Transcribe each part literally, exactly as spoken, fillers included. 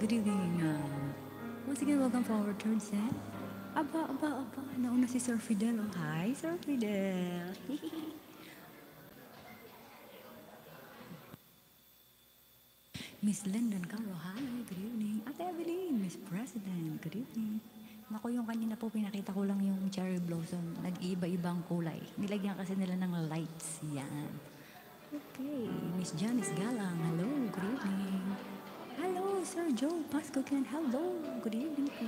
Good evening. Uh, once again, welcome for our third set. Aba, aba, aba. Nauna si Sir Fidel. Oh, hi, Sir Fidel. Miss Lendon Cowell. Hi, good evening. Ate Evelyn, Miss President. Good evening. Naku, yung kanina po, pinakita ko lang yung cherry blossom. Nag-iiba-ibang kulay. Nilagyan kasi nila ng lights. Yan. Okay. Miss Janice Gallang. Hello, good evening. Hello, Sir Joe Pascokean. Hello. Good evening po.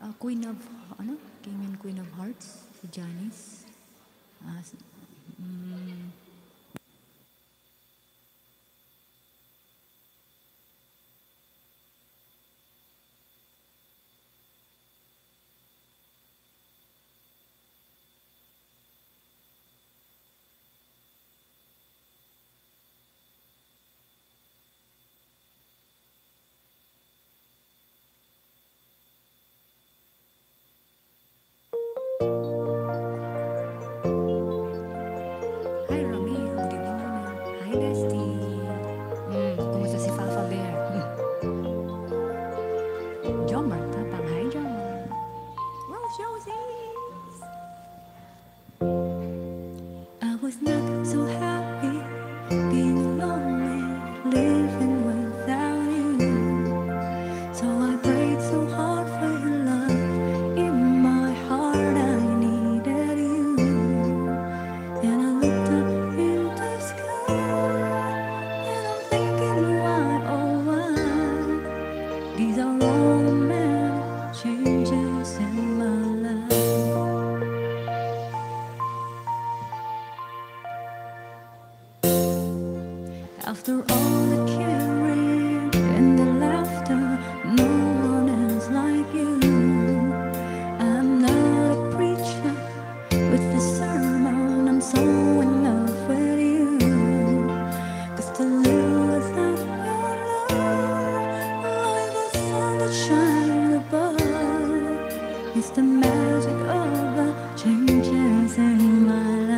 Uh, Queen of, ano? King and Queen of Hearts, si Janice. Uh, um, after all the caring and the laughter, no one else like you. I'm not a preacher with a sermon, I'm so in love with you. Cause to live without your love, like the sun that shines above, it's the magic of the changes in my life.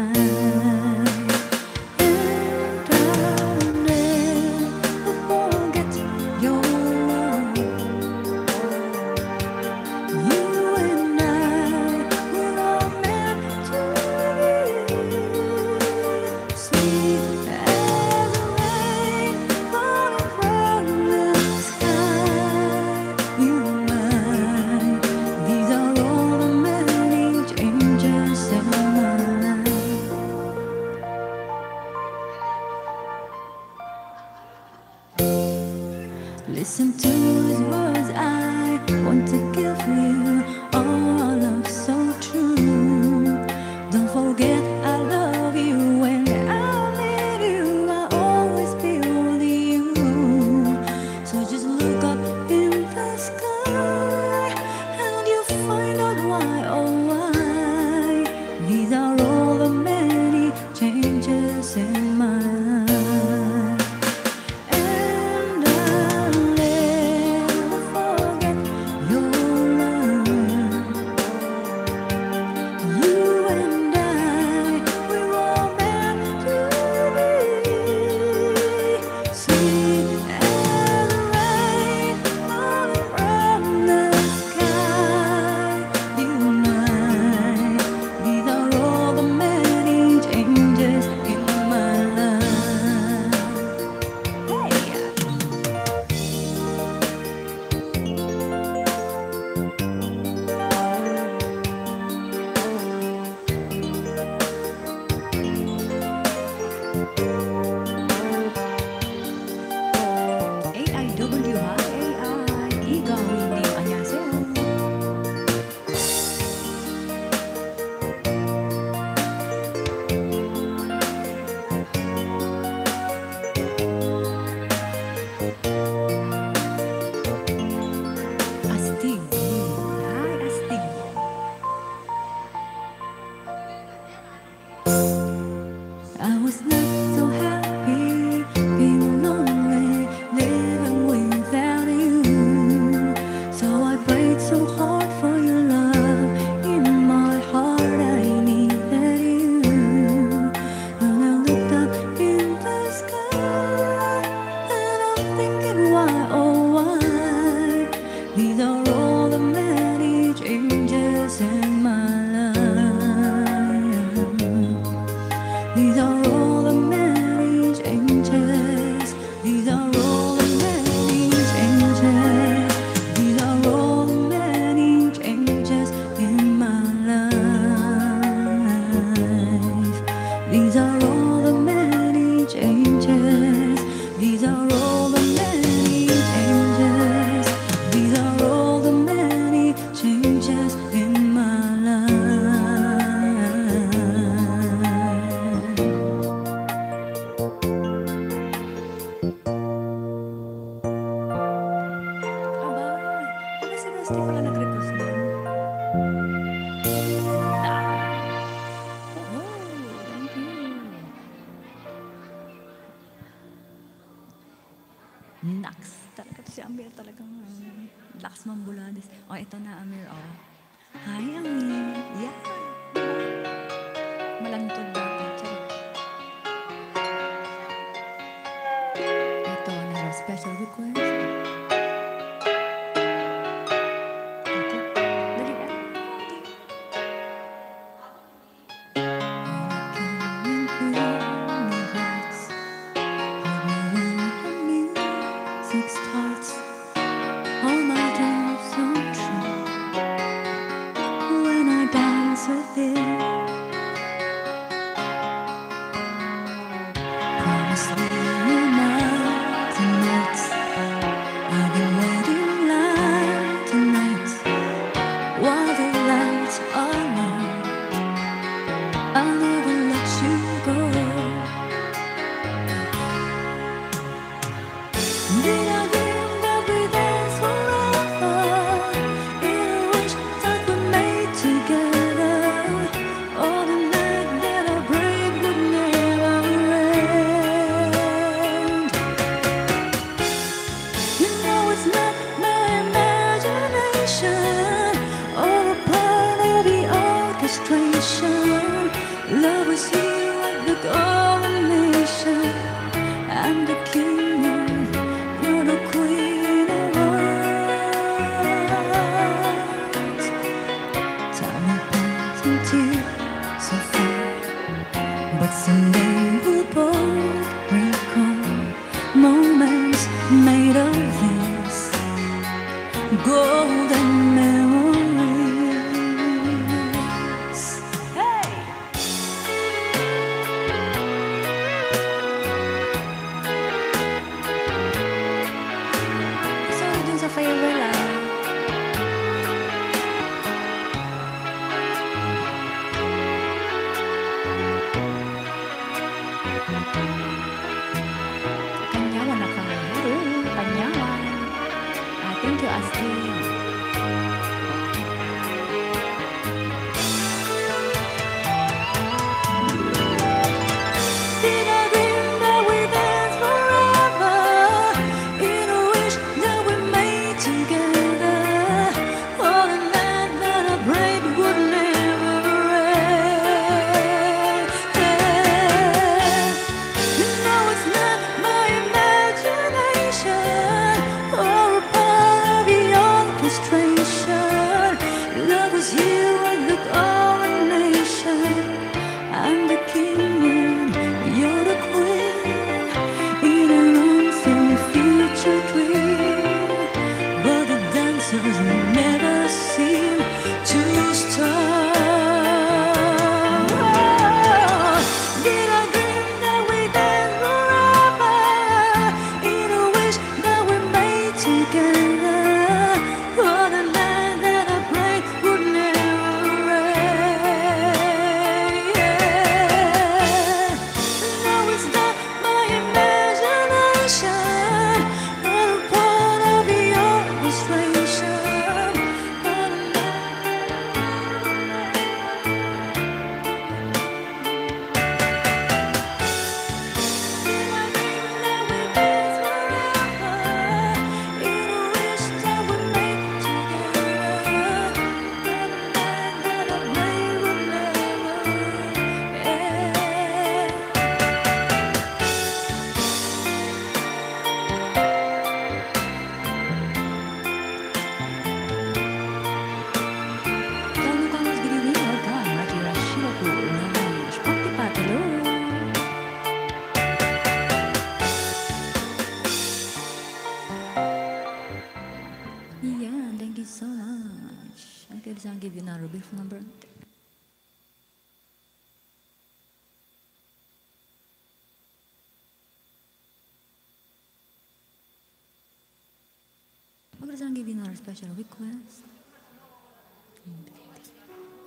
さんギビならスペシャルリクエスト。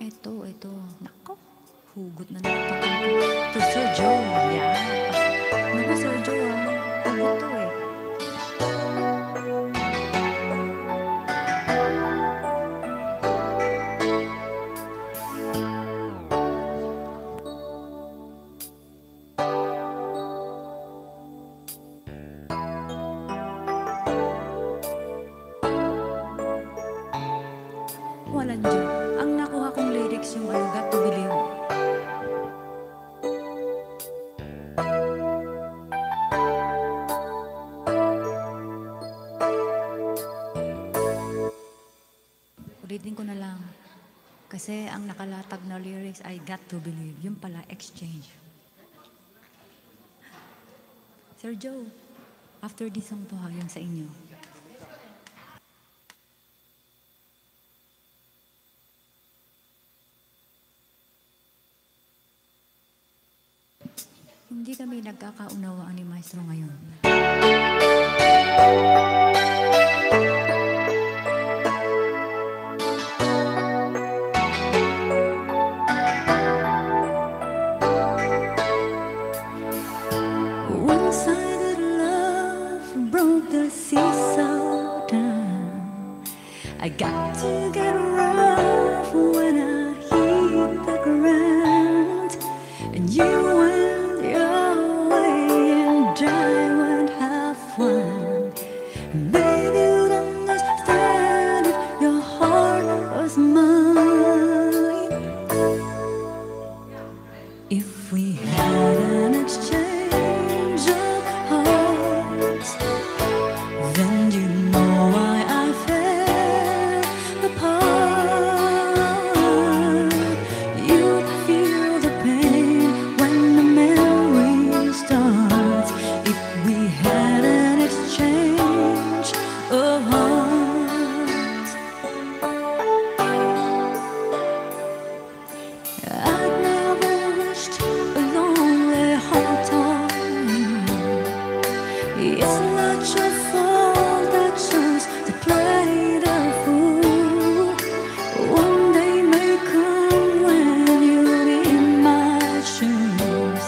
えっとえっとなこ。Hugot na natin to Sir Joe. Yeah. Naku Sir Joe, hugot to eh. Walang Joe. Ang nakuha kong lyrics yung I got to believe. Reading ko na lang. Kasi ang nakalatag na lyrics, I got to believe. Yun pala, exchange. Sir Joe, after this song po hanggang sa inyo. Hindi kami nagkakaunawaan ni Maestro ngayon. One-sided love broke the seesaw down. I got to get rough when I hit the ground. And you went your way and I went half one. Baby, you don't understand if your heart was mine. If we had an exchange, it's not your fault that chose to play the fool. One day may come when you're in my shoes,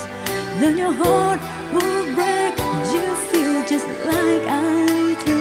then your heart will break and you feel just like I do.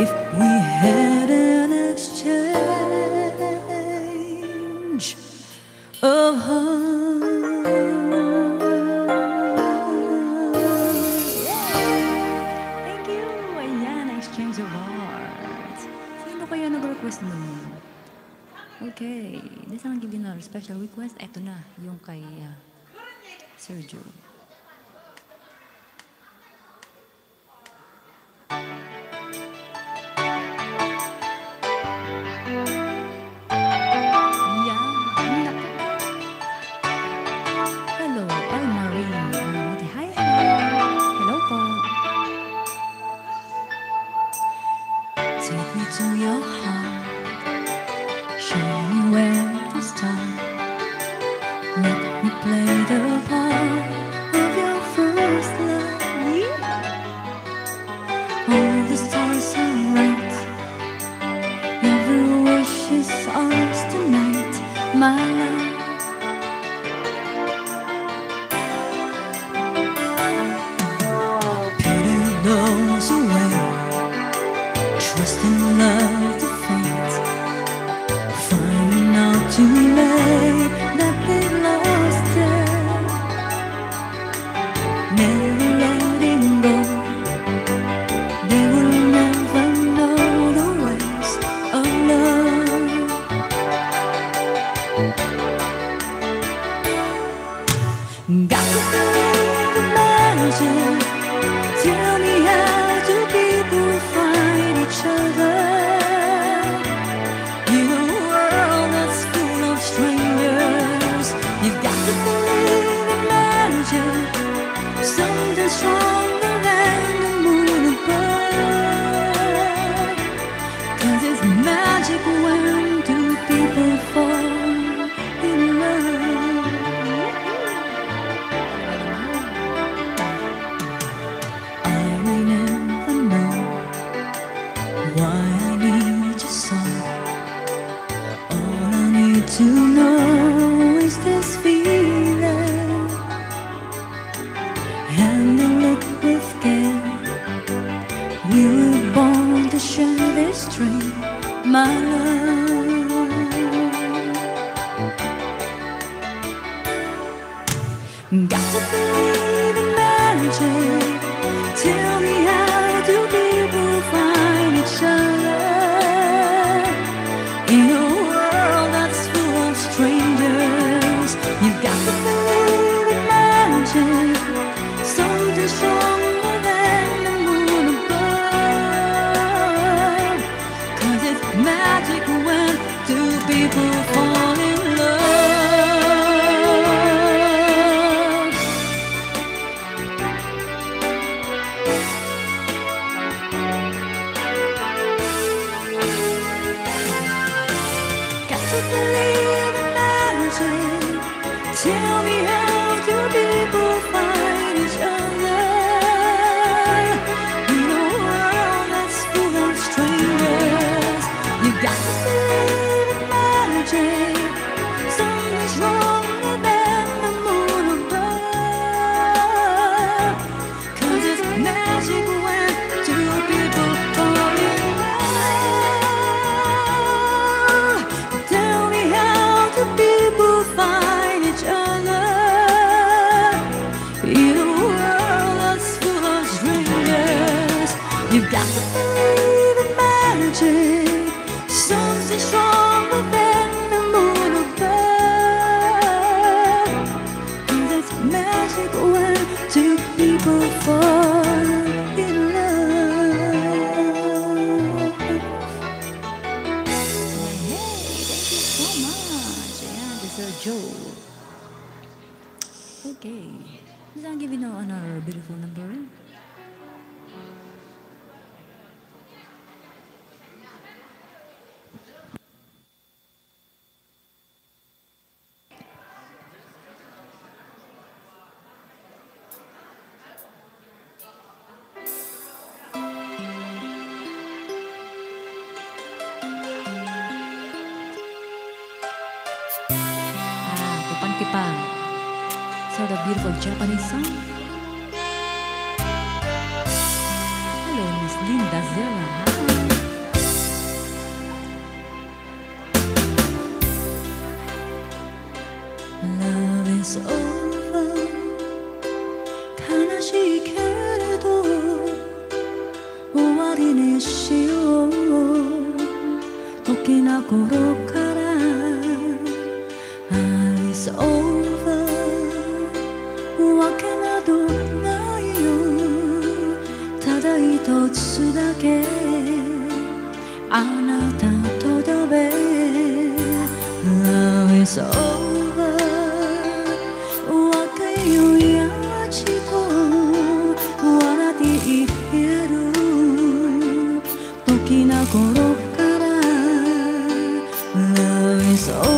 If we had an exchange of heart, then you'd know nun. Okay. This ang give na special request. Ito na, yung kay uh, Sir Joe. imagine. Tell me how do people find each other? In a world that's full of strangers, you've got to believe, imagine something stronger than the moon above. 'Cause it's magic when two people fall. To know is this feeling, handling it with care. We were born to share this dream, my love. Got to believe in magic. Tell me how do people find each other? In a strangers, you've got to believe in magic, something stronger than the moon above. 'Cause it's magic when two people fall in love. Got to believe in. Tell me how do people find each other in a world that's full of strangers? You got to believe in magic. Something's stronger than the moon above. 'Cause it's magic when two people fall in love. Tell me how to be. Find each other in a world that's full of strangers. You've got to believe in magic, something stronger than the moon above. 'Cause that's magic when two people fall in love. Joe. Okay. I'll give you now another beautiful number. So the beautiful Japanese song. Hello, Miss Linda Zella. Love is over. 悲しいけれど終わりにしよう。時な頃から愛is over。訳などないよ。ただ一つだけあなたとだべ。 Love is over。 若いよやちと笑っていける。時な頃から Love is over。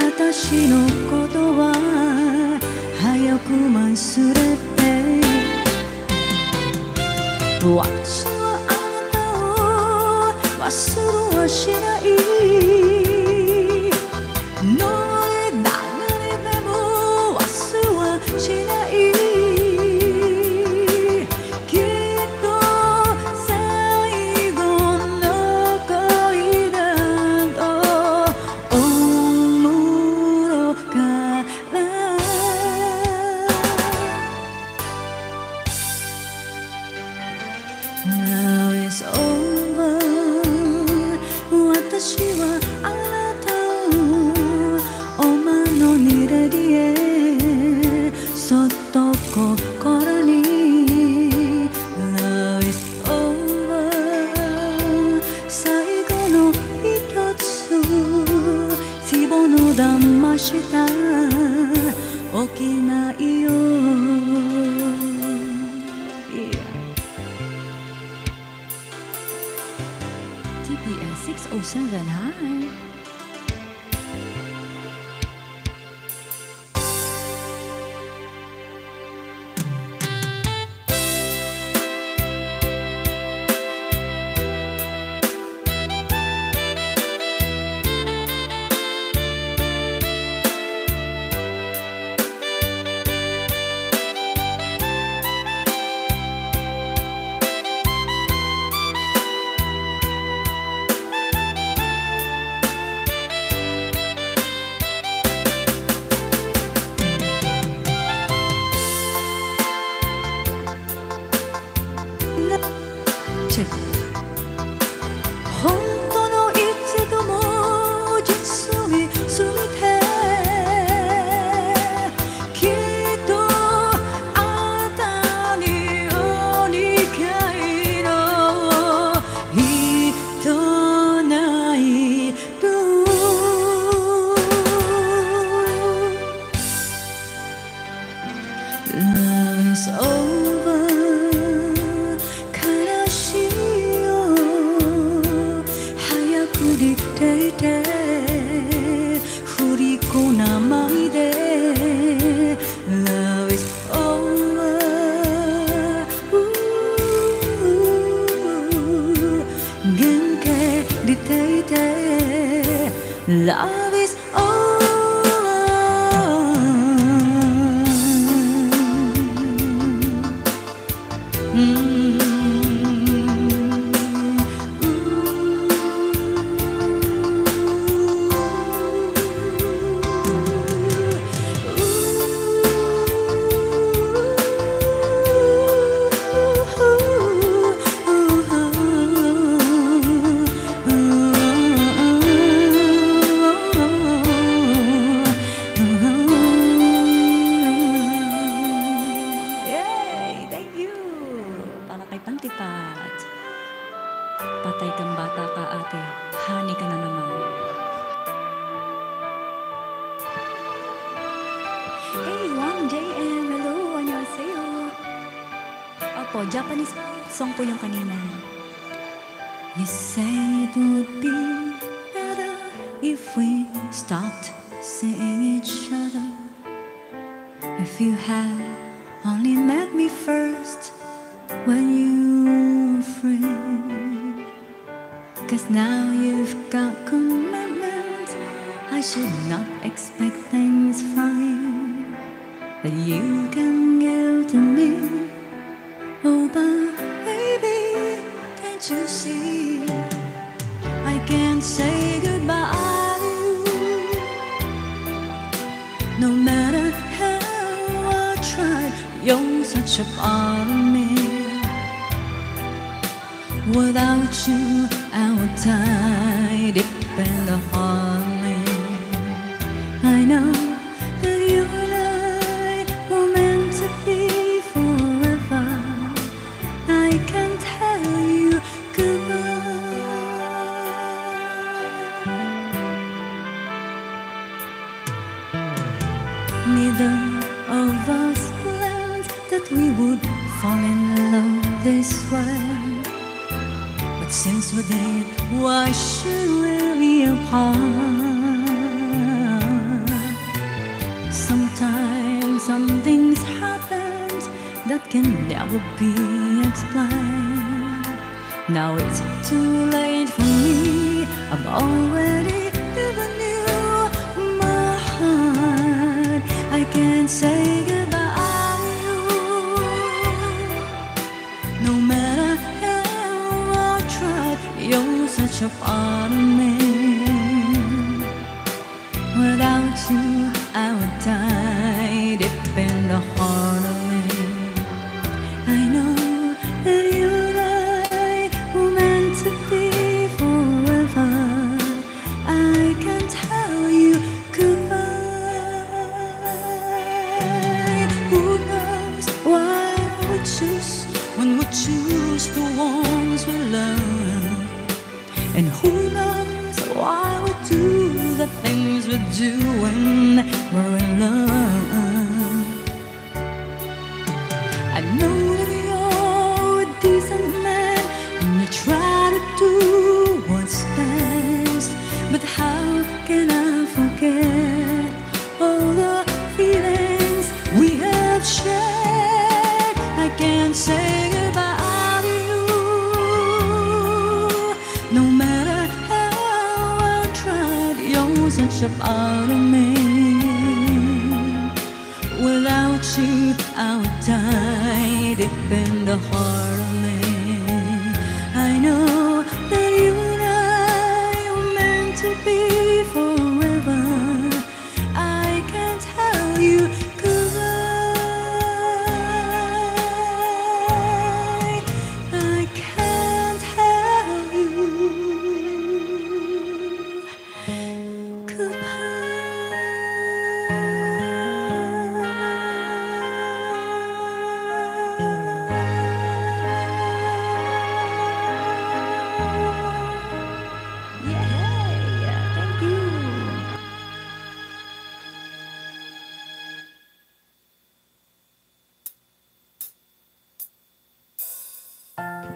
私のことは早く忘れて。私はあなたを忘れはしない。のれ誰でも忘れはしない。きっと最後の恋だと思う。Now it's over。 私はした起きないよ、yeah. ジーピーエス シックスオーセブン はい were in love. I know that you're a decent man and you try to do what's best, but how can I forget all the feelings we have shared? I can't say goodbye to you, no matter how I tried. You're such a part of me. Without you, I would die deep in the heart of me. I know that you and I were meant to be forever. I can't tell you goodbye. I can't tell you goodbye.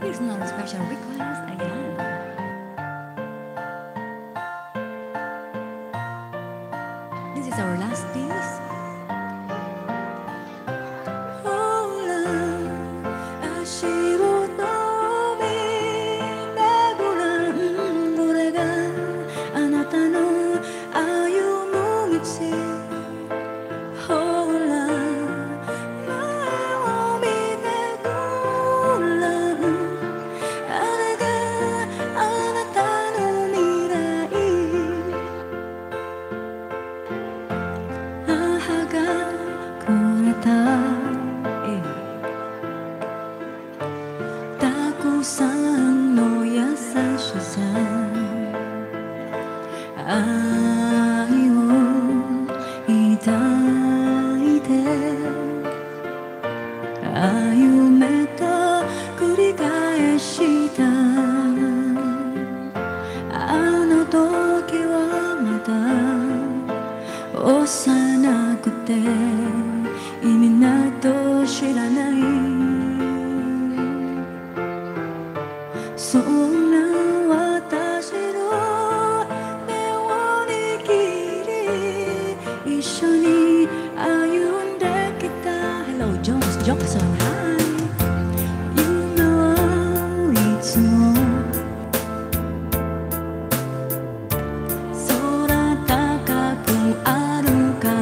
Here's another special request again. This is our last piece. Oh, love, I see what no me nebulan burega. Anata no ayumu mitsi. Oh, love, I want me. Taku-san no yasashisan, ai wo itaite ayume to kurikaeshita. Ano toki wa mata osanakute. そんな私の手を握り一緒に歩んできた。 Hello, Joe Pascokean. Hi. You know いつも空高くあるから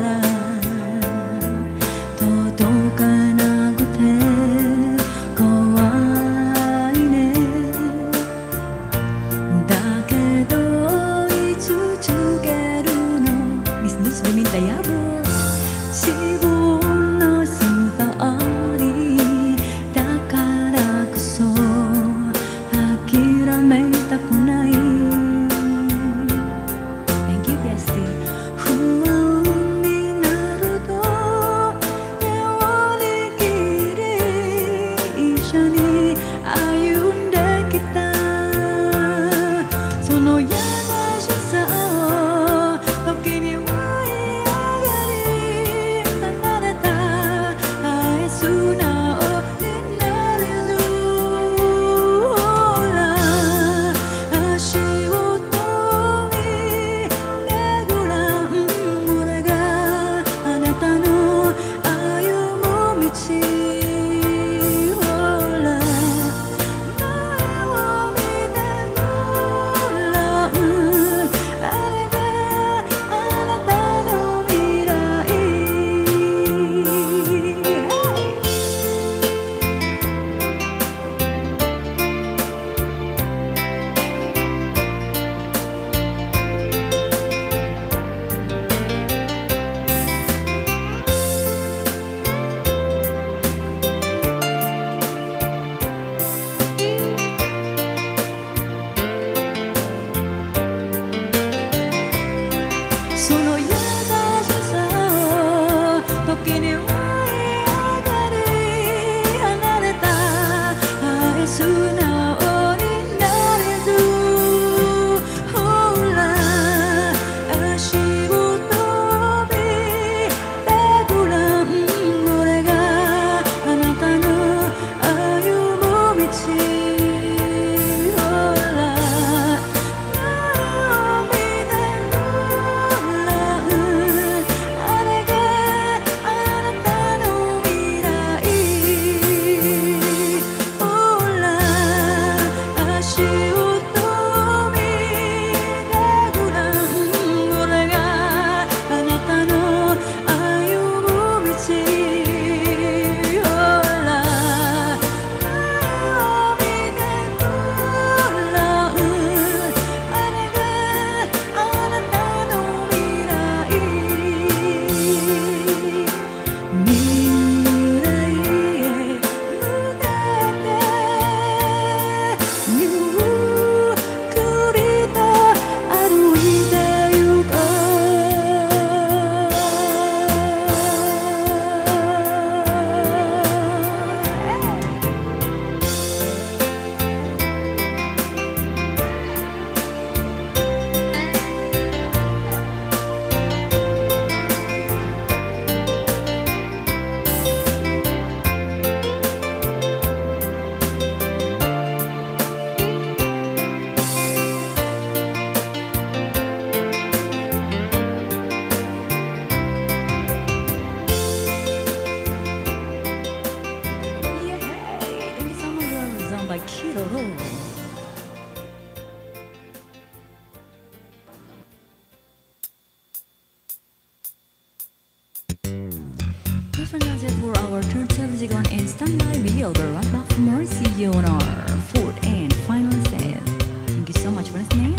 two thousand four, our third television is standby video. We're right back for more. See you on our fourth and final set. Thank you so much for listening.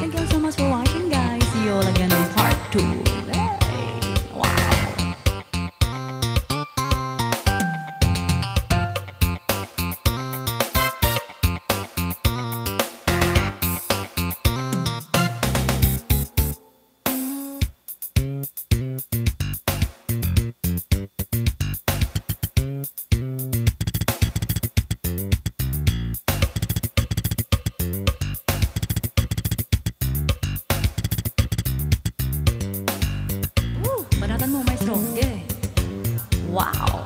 Thank you so much for watching, guys. See you all again on part two. Wow.